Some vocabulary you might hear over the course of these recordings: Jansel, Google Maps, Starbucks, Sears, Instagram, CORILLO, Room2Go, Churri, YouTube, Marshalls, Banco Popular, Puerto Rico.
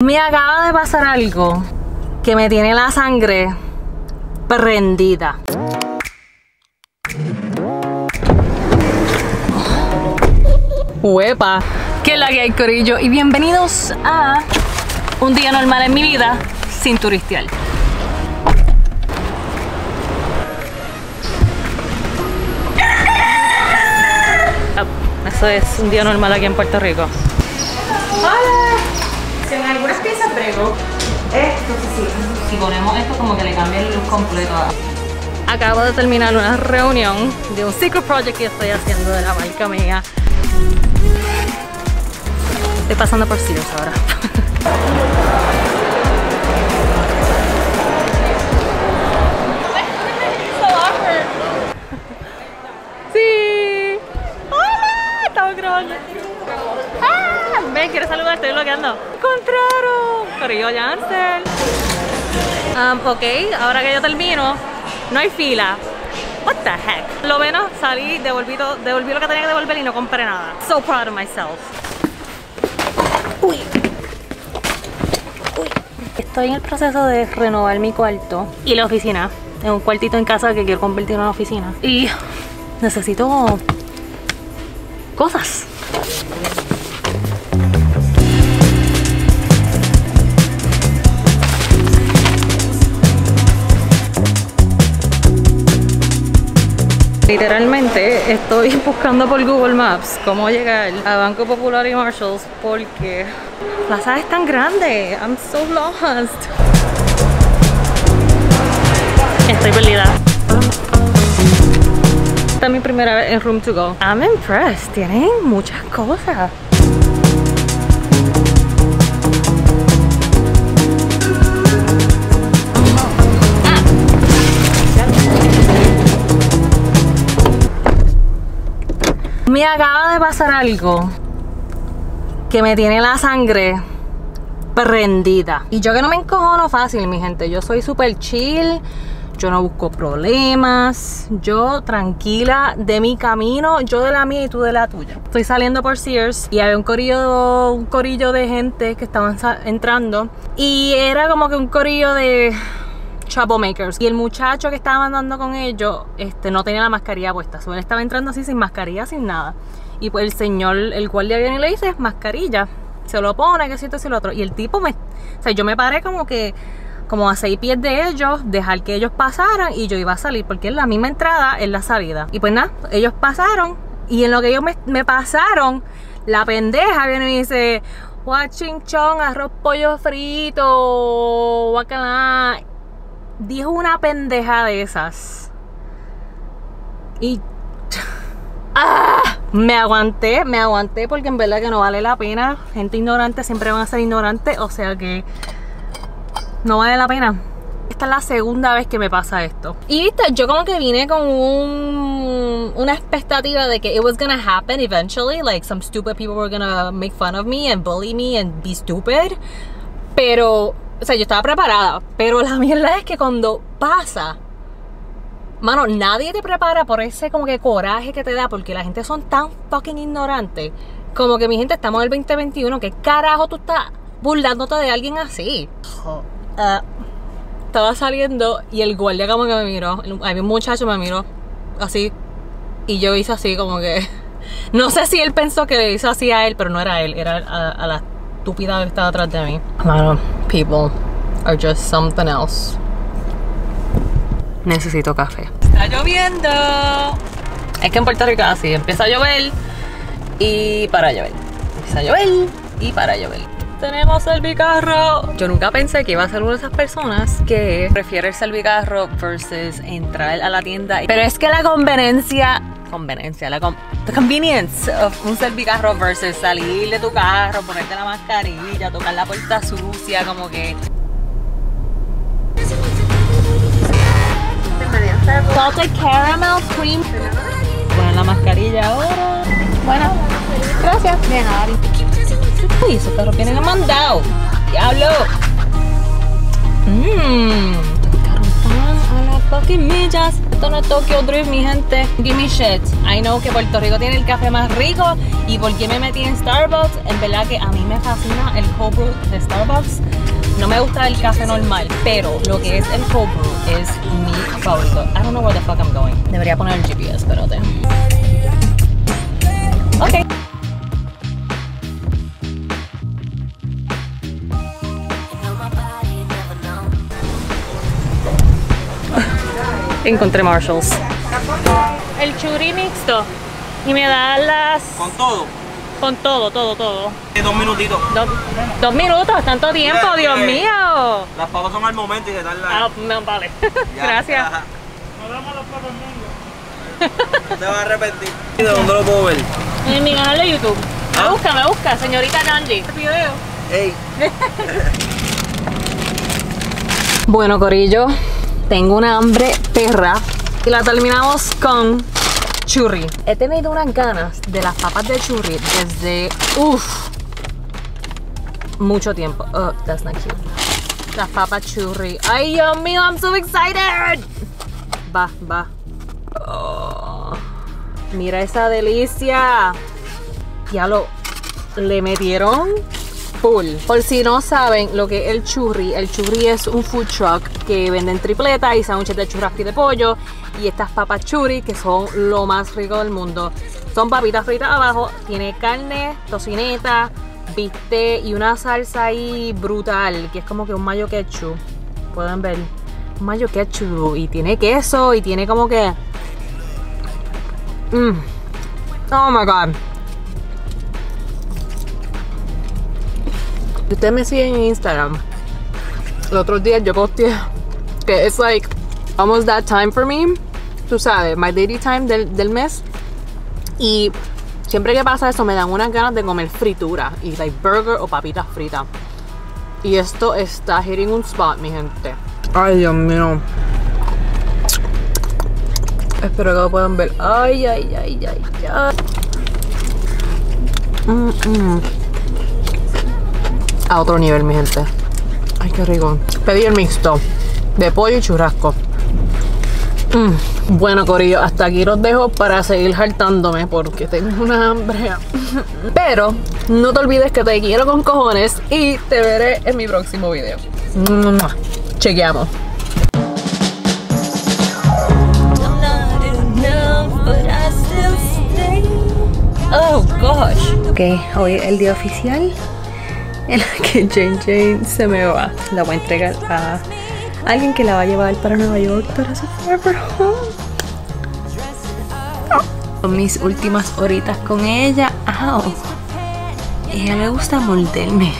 Me acaba de pasar algo que me tiene la sangre prendida. Huepa, que es la que hay, corillo, y bienvenidos a un día normal en mi vida sin turistear. Oh, eso es un día normal aquí en Puerto Rico. Esto sí. Si ponemos esto, como que le cambia el look completo. Acabo de terminar una reunión de un secret project que estoy haciendo de la marca mía. Estoy pasando por Sears ahora. Sí. Hola, estamos grabando. Ah, ven, quiero saludar, estoy bloqueando. ¡Encontraron! Corillo, Jansel. Ok, ahora que yo termino, no hay fila. What the heck. Lo menos salí, devolví lo que tenía que devolver y no compré nada. So proud of myself. Uy. Uy. Estoy en el proceso de renovar mi cuarto y la oficina. Es un cuartito en casa que quiero convertir en una oficina. Y necesito cosas. Literalmente estoy buscando por Google Maps cómo llegar a Banco Popular y Marshalls porque la plaza es tan grande. I'm so lost. Estoy perdida. Esta es mi primera vez en Room2Go. I'm impressed. Tienen muchas cosas. Me acaba de pasar algo que me tiene la sangre prendida. Y yo que no me encojono fácil, mi gente. Yo soy súper chill, yo no busco problemas. Yo tranquila de mi camino, yo de la mía y tú de la tuya. Estoy saliendo por Sears y había un corillo de gente que estaban entrando. Y era como que un corillo de troublemakers. Y el muchacho que estaba andando con ellos no tenía la mascarilla puesta. Él estaba entrando así sin mascarilla, sin nada. Y pues el señor, el guardia viene y le dice, mascarilla. Se lo pone, que si esto, si lo otro. Y el tipo yo me paré como a 6 pies de ellos, dejar que ellos pasaran y yo iba a salir. Porque es la misma entrada, es la salida. Y pues nada, ellos pasaron. Y en lo que ellos me pasaron, la pendeja viene y dice, guachinchón, arroz, pollo frito, guacalá. Dijo una pendeja de esas. Y me aguanté porque en verdad que no vale la pena. Gente ignorante siempre van a ser ignorantes, o sea que no vale la pena. Esta es la segunda vez que me pasa esto. Y viste, yo como que vine con una expectativa de que it was gonna happen eventually, like some stupid people were gonna make fun of me and bully me and be stupid. Pero o sea, yo estaba preparada, pero la mierda es que cuando pasa, mano, nadie te prepara por ese como que coraje que te da, porque la gente son tan fucking ignorantes. Como que, mi gente, estamos en el 2021, ¿qué carajo tú estás burlándote de alguien así? Estaba saliendo y el guardia como que me miró, había un muchacho me miró así, y yo hice así como que, no sé si él pensó que le hizo así a él, pero no era él, era a la estúpida que estaba atrás de mí. Mano, people are just something else. Necesito café. Está lloviendo. Es que en Puerto Rico así empieza a llover y para llover. Empieza a llover y para llover. Tenemos el bicarro. Yo nunca pensé que iba a ser una de esas personas que prefiere el bicarro versus entrar a la tienda. Pero es que la conveniencia of un servicarro versus salir de tu carro, ponerte la mascarilla, tocar la puerta sucia, como que salted caramel cream. Poner la mascarilla ahora. Bueno, gracias. Dejar. Uy, esos perros vienen mandados. Diablo. Mmm, carro tan a la fucking millas. Esto no es Tokyo Drift, mi gente. Give me shit. I know que Puerto Rico tiene el café más rico. ¿Y por qué me metí en Starbucks? En verdad que a mí me fascina el cold brew de Starbucks. No me gusta el café normal, pero lo que es el cold brew es mi favorito. I don't know where the fuck I'm going. Debería poner el GPS, espérate. Ok. Encontré Marshalls. El churri mixto. Y me da las... ¿Con todo? Con todo, todo, todo. Dos minutitos. Dos minutos, tanto tiempo, sí, Dios mío. Las papas son al momento y se dan la... Ah, no, vale. Ya, gracias. Nos damos los papas mundo. No te vas a arrepentir. ¿De dónde lo puedo ver? En mi canal de YouTube. ¿Ah? Me busca, señorita Kanji. Video. Ey. Bueno, corillo. Tengo una hambre perra y la terminamos con churri. He tenido unas ganas de las papas de churri desde mucho tiempo. Oh, that's not cute. Las papas churri. Ay, Dios mío, I'm so excited. Va. Oh, mira esa delicia. Ya le metieron full. Por si no saben lo que es el churri es un food truck que venden tripletas y sándwiches de churrasco y de pollo y estas papas churri que son lo más rico del mundo. Son papitas fritas abajo, tiene carne, tocineta, bistec y una salsa ahí brutal que es como que un mayo ketchup. Pueden ver, un mayo ketchup y tiene queso y tiene como que... Oh my god. Ustedes me siguen en Instagram. El otro día yo posteé que es like almost that time for me. Tú sabes, my daily time del mes. Y siempre que pasa eso me dan unas ganas de comer fritura y like burger o papitas fritas. Y esto está hitting un spot, mi gente. Ay, Dios mío. Espero que lo puedan ver. Ay. A otro nivel, mi gente. Ay, qué rico. Pedí el mixto de pollo y churrasco. Bueno, corillo, hasta aquí los dejo para seguir hartándome porque tengo una hambre. Pero no te olvides que te quiero con cojones y te veré en mi próximo video. Chequeamos. Oh, gosh. Ok, hoy es el día oficial en la que Jane se me va. La voy a entregar a alguien que la va a llevar para Nueva York para su forever home. Son mis últimas horitas con ella. ¡Au! Ella le gusta morderme.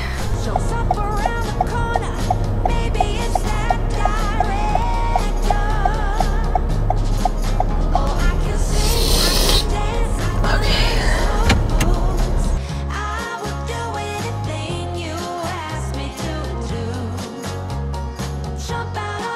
Jump out.